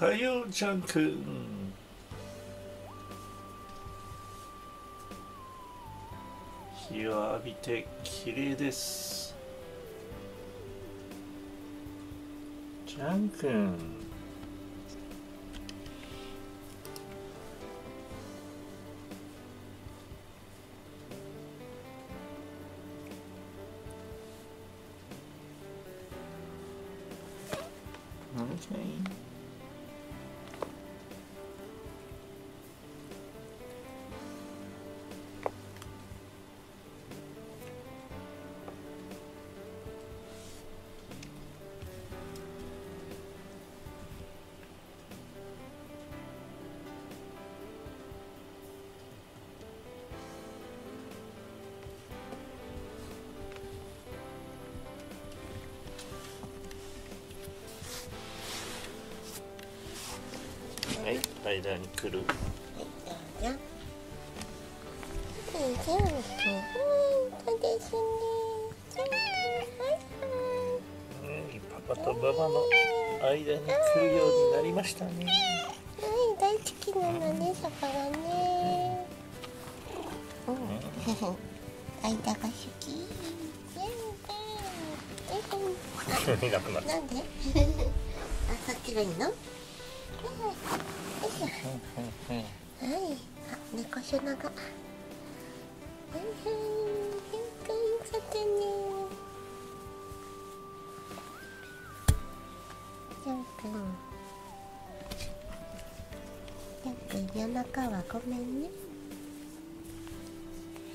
おはようちゃんくん。日を浴びて綺麗です。ちゃんくん、間に来る。パパとママの間に来るようになりましたね。大好きなのね、魚ね。間が好き。なんで？あ、さっきがいいの？はい、猫背なが。夜中はごめんね。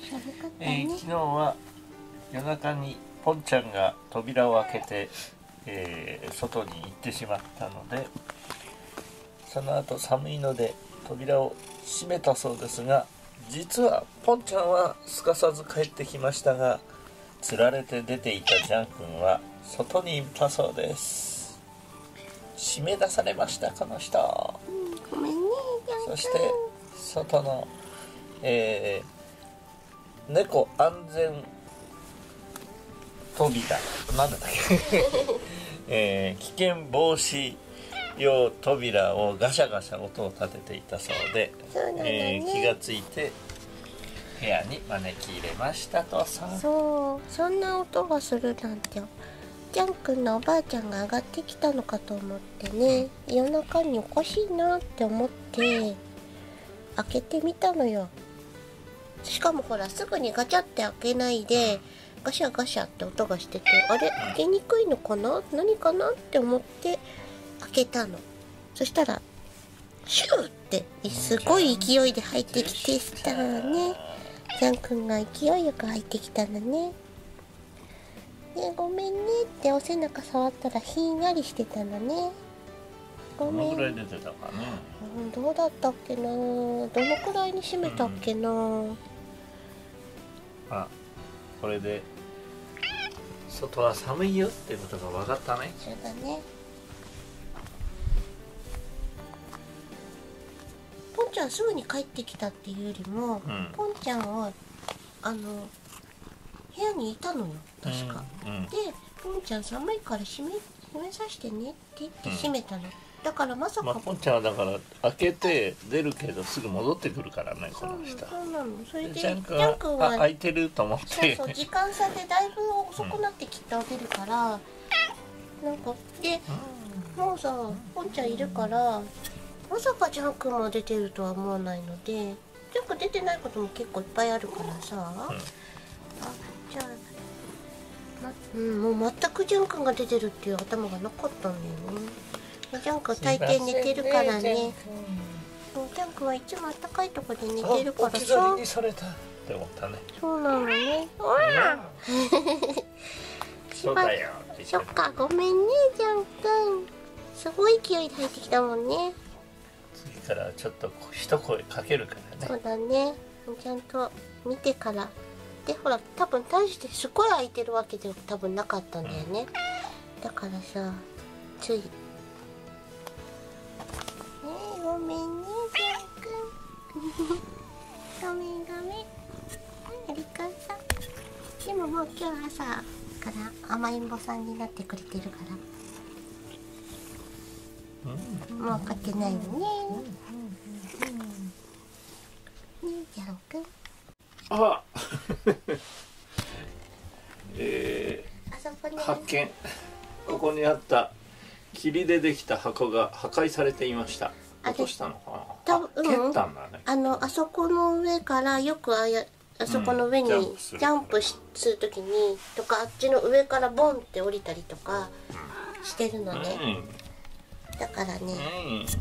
昨日は夜中にポンちゃんが扉を開けて、外に行ってしまったので。その後寒いので扉を閉めたそうですが、実はポンちゃんはすかさず帰ってきましたが、釣られて出ていたジャン君は外にいたそうです。締め出されました、この人。そして外の、猫安全扉なんだっけ、危険防止用扉をガシャガシャ音を立てていたそうで、気がついて部屋に招き入れましたとさ。そんな音がするなんて、ジャン君のおばあちゃんが上がってきたのかと思ってね、夜中におかしいなって思って開けてみたのよ。しかもほら、すぐにガチャって開けないでガシャガシャって音がしてて、あれ開けにくいのかな、何かなって思って開けたの。そしたらシューってすごい勢いで入ってきてしたね。ジャン君が勢いよく入ってきたのね。で、ごめんねってお背中触ったらひんやりしてたのね。ごめん。どのくらい出てたかね。どうだったっけな。どのくらいに締めたっけな。あ、これで外は寒いよってことが分かったね。そうだね。ポンちゃんすぐに帰ってきたっていうよりも、ポンちゃんは部屋にいたのよ、確か。で、ポンちゃん寒いから閉めさせてねって言って閉めたの。だからまさかポンちゃんはだから開けて出るけどすぐ戻ってくるからね、この人。そうなの。それでジャン君は開いてると思って、そうそう、時間差でだいぶ遅くなってきてあげるから、なんかでもうさ、ポンちゃんいるから。まさかジャン君も出てるとは思わないので、ジャン君出てないことも結構いっぱいあるからさ、あ、じゃあ、もう全くジャン君が出てるっていう頭がなかったんだよね。ジャン君大抵寝てるからね。ジャン君はいつもあったかいとこで寝てるからさ。そうなのね。そうだよ。そっか、ごめんねジャン君。すごい勢いで入ってきたもんね。次からちょっと一声かけるからね。そうだね。ちゃんと見てから。で、ほら、多分大してすごい空いてるわけでは多分なかったんだよね。だからさ、つい。ねえ、ごめんね、ジャン君。ごめん。ありがとう。でももう今日朝から甘えん坊さんになってくれてるから。もうかけないよね。ねえ、じゃんくん。あ発見。ここにあった霧でできた箱が破壊されていました。落としたのかな。蹴ったんだね。あそこの上からよくあそこの上にジャンプするときにとか、あっちの上からボンって降りたりとかしてるのね。だからね、ジ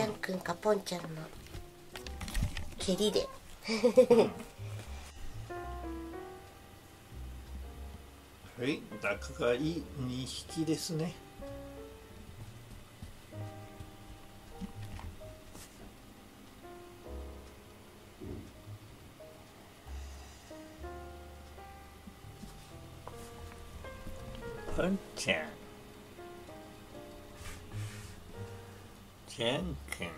ャンくんかポンちゃんの蹴りで。はい、仲がいい2匹ですね。ポンちゃん、ジャンくん、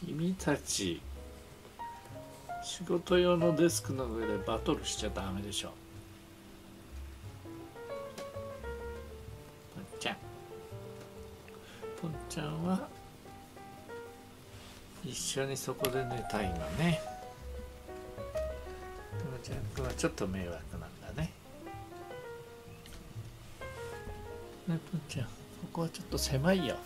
君たち、仕事用のデスクの上でバトルしちゃダメでしょ。ポンちゃんは一緒にそこで寝たいのね。でもジャン君はちょっと迷惑なんだね。ね、ポンちゃん、ここはちょっと狭いよ。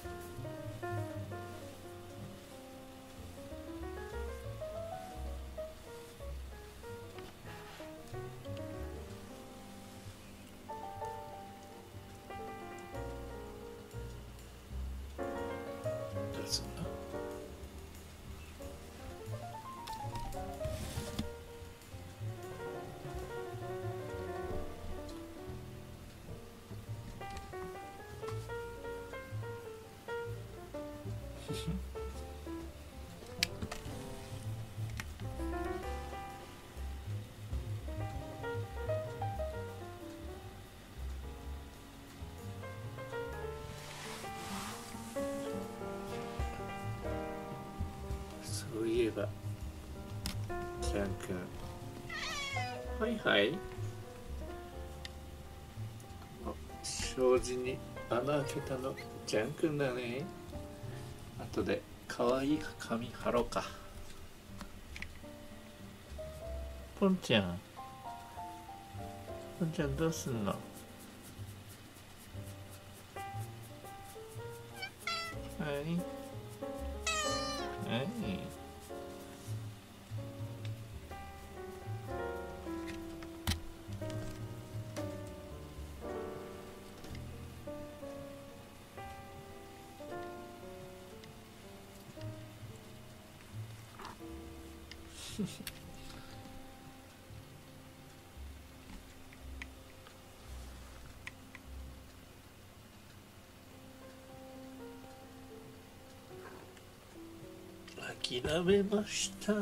そういえば、ジャン君、はいはい、障子に穴開けたのジャン君だね。後で可愛い髪貼ろうか。ポンちゃんどうすんの？はい。諦めました。